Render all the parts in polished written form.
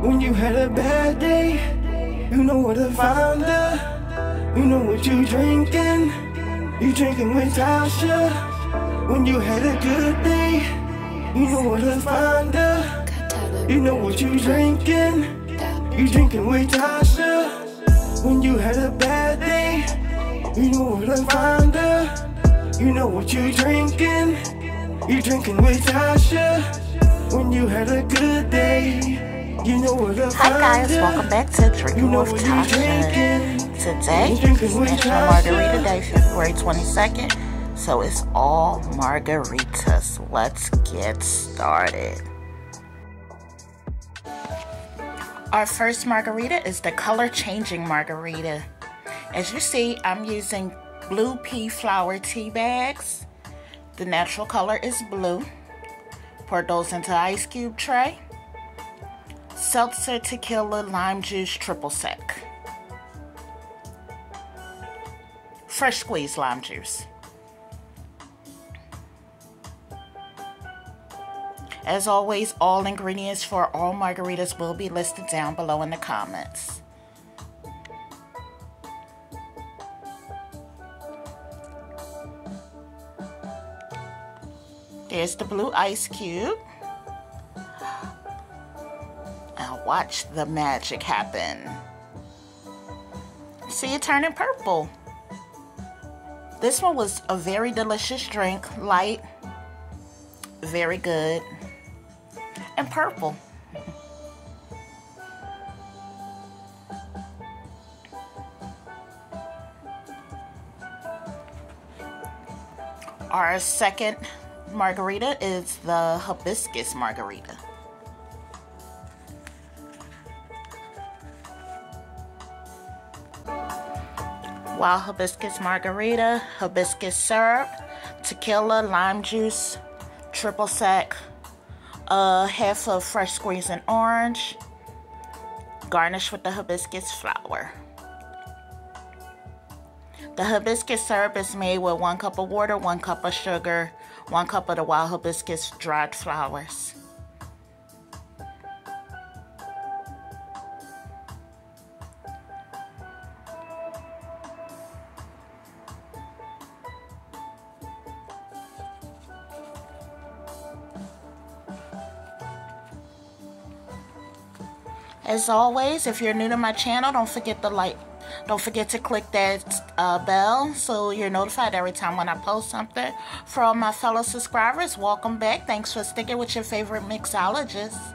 When you had a bad day, you know where to find her. You know what you drinking. You drinking with Tasha. When you had a good day, you know where to find her. You know what you drinking. You drinking with Tasha. When you had a bad day, you know where to find her. You know what you drinking. You drinking with Tasha. When you had a good day. You know what I Hi guys, welcome back to Drinking with Tasha. Today is National Margarita Day, February 22nd, so it's all margaritas. Let's get started. Our first margarita is the color changing margarita. As you see, I'm using blue pea flower tea bags. The natural color is blue. Pour those into the ice cube tray. Seltzer, tequila, lime juice, triple sec. Fresh squeezed lime juice. As always, all ingredients for all margaritas will be listed down below in the comments. There's the blue ice cube. Watch the magic happen. See it turning purple. This one was a very delicious drink, light, very good, and purple. Our second margarita is the hibiscus margarita. Wild hibiscus margarita, hibiscus syrup, tequila, lime juice, triple sec, half of fresh squeezed orange, garnish with the hibiscus flower. The hibiscus syrup is made with 1 cup of water, 1 cup of sugar, 1 cup of the wild hibiscus dried flowers. As always, if you're new to my channel, don't forget to click that bell so you're notified every time when I post something. For all my fellow subscribers, welcome back. Thanks for sticking with your favorite mixologist.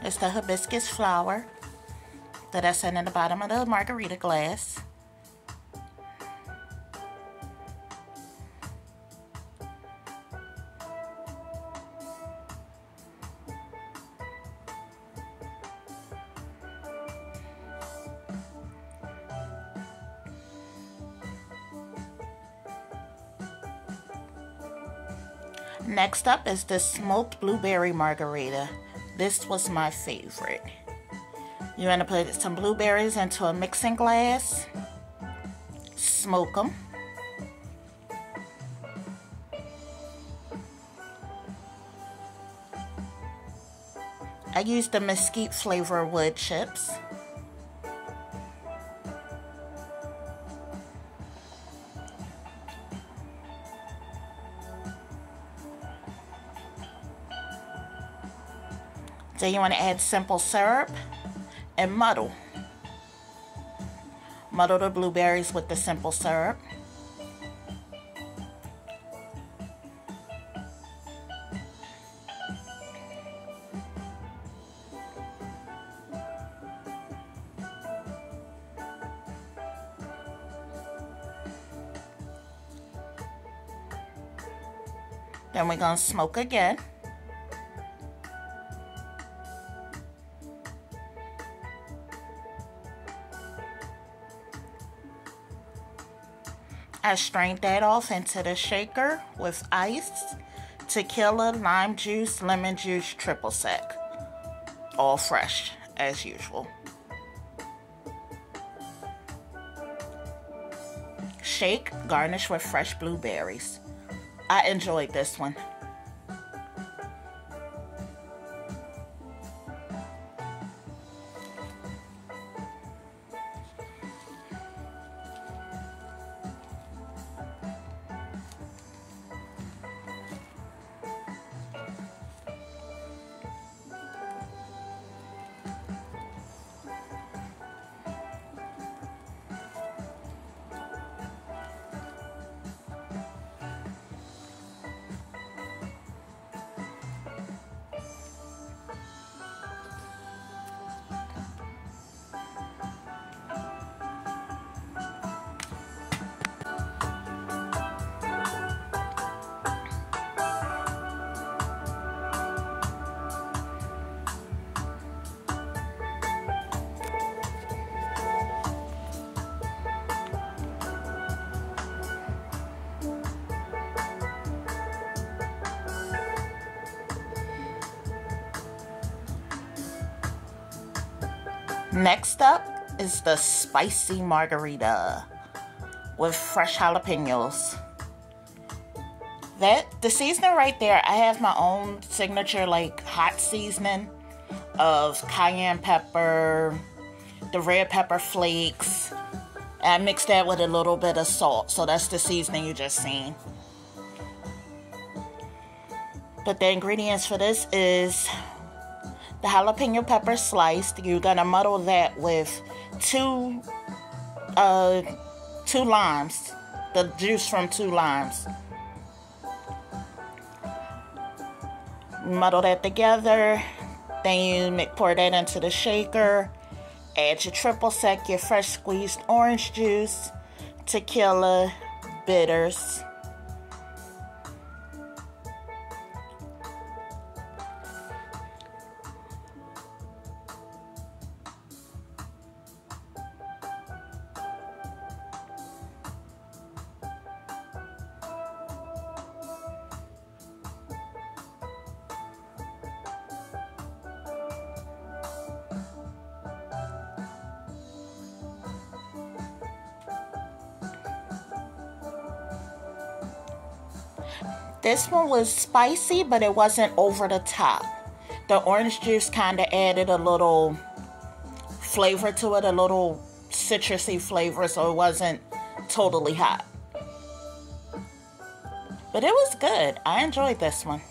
It's the hibiscus flower that I sent in the bottom of the margarita glass. Next up is the smoked blueberry margarita. This was my favorite. You're gonna put some blueberries into a mixing glass, smoke them. I used the mesquite flavor wood chips. Then you want to add simple syrup and muddle. Muddle the blueberries with the simple syrup. Then we're going to smoke again. I strained that off into the shaker with ice, tequila, lime juice, lemon juice, triple sec. All fresh, as usual. Shake, garnish with fresh blueberries. I enjoyed this one. Next up is the spicy margarita with fresh jalapenos. The seasoning right there, I have my own signature like hot seasoning of cayenne pepper, the red pepper flakes. I mixed that with a little bit of salt, so that's the seasoning you just seen. But the ingredients for this is the jalapeno pepper sliced. You're gonna muddle that with two limes, the juice from two limes. Muddle that together, then you pour that into the shaker. Add your triple sec, your fresh squeezed orange juice, tequila, bitters. This one was spicy, but it wasn't over the top. The orange juice kind of added a little flavor to it, a little citrusy flavor, so it wasn't totally hot. But it was good. I enjoyed this one.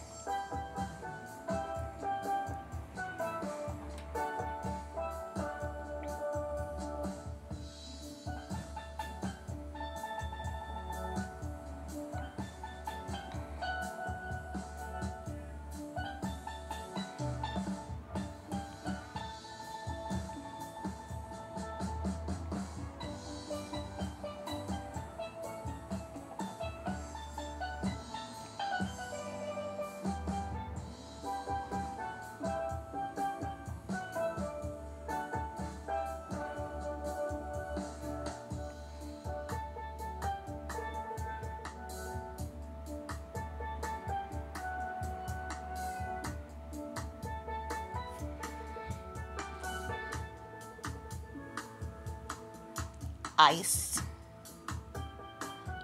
Ice,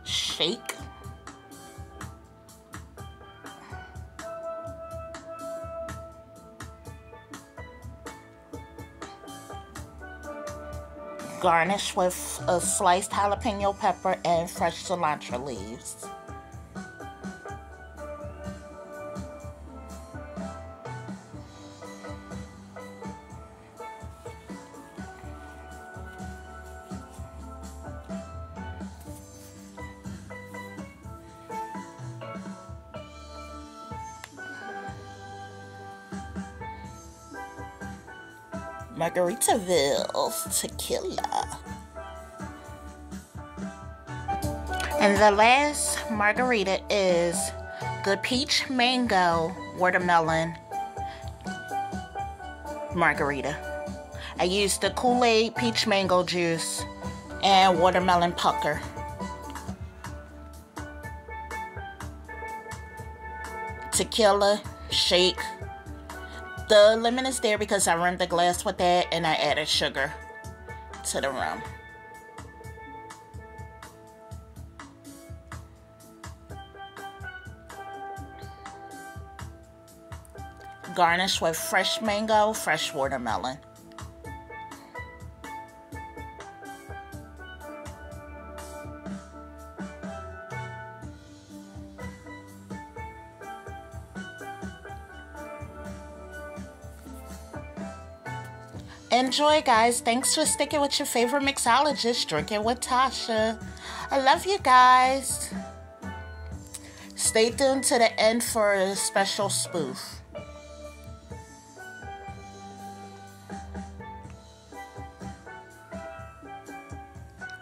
shake, garnish with a sliced jalapeno pepper and fresh cilantro leaves. Margaritaville's tequila. And the last margarita is the peach mango watermelon margarita. I used the Kool-Aid peach mango juice and watermelon pucker. tequila shake. The lemon is there because I rimmed the glass with that and I added sugar to the rim. Garnish with fresh mango, fresh watermelon. Enjoy, guys. Thanks for sticking with your favorite mixologist, Drinking with Tasha. I love you guys. Stay tuned to the end for a special spoof.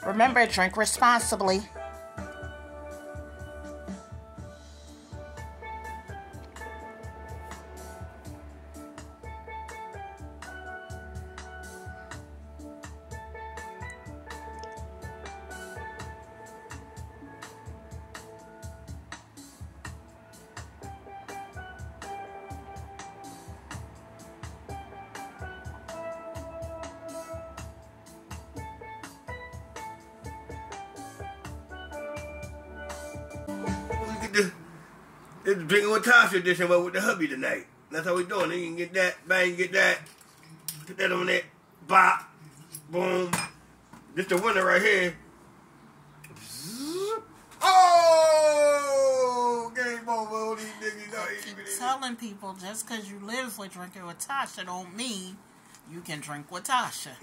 Remember, drink responsibly. It's Drinking with Tasha edition, but with the hubby tonight. That's how we doing. You can get that, bang, get that, put that on that, bop, boom. This the winner right here. Oh, game over. These niggas out here. Keep telling people just because you live with Drinking with Tasha don't mean you can drink with Tasha.